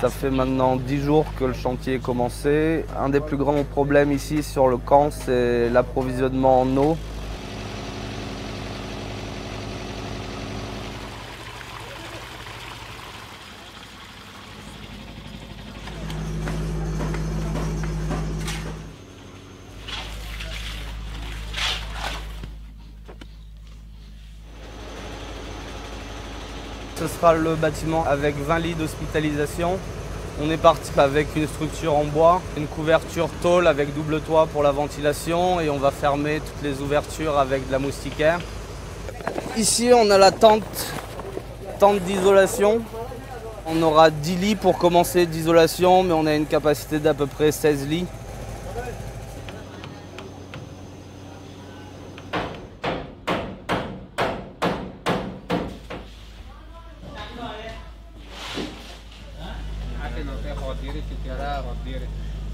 Ça fait maintenant 10 jours que le chantier est commencé. Un des plus grands problèmes ici sur le camp, c'est l'approvisionnement en eau. Ce sera le bâtiment avec 20 lits d'hospitalisation. On est parti avec une structure en bois, une couverture tôle avec double toit pour la ventilation et on va fermer toutes les ouvertures avec de la moustiquaire. Ici on a la tente d'isolation. On aura 10 lits pour commencer d'isolation mais on a une capacité d'à peu près 16 lits.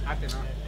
I don't know.